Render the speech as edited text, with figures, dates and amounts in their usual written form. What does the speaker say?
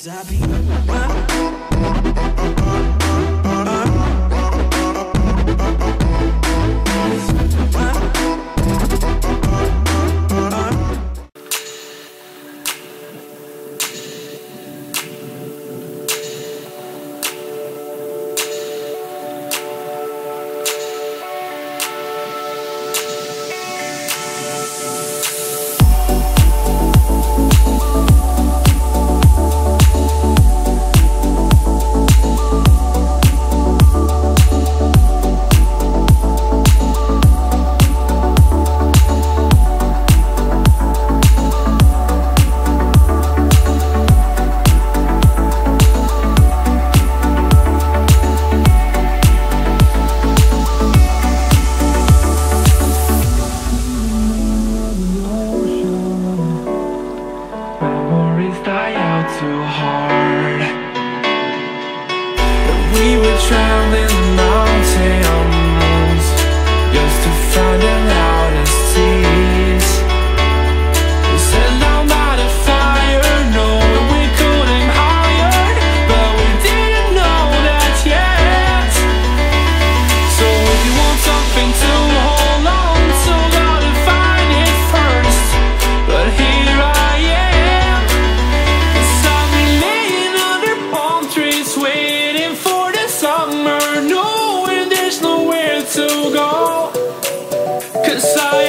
Sometimes I be too hard. We were traveling mountains just to find the loudest seas. We said I'm not a fire, no, we couldn't iron, but we didn't know that yet. So if you want something to hold on to, gotta find it first. But here I am, waiting for the summer, knowing there's nowhere to go, 'cause I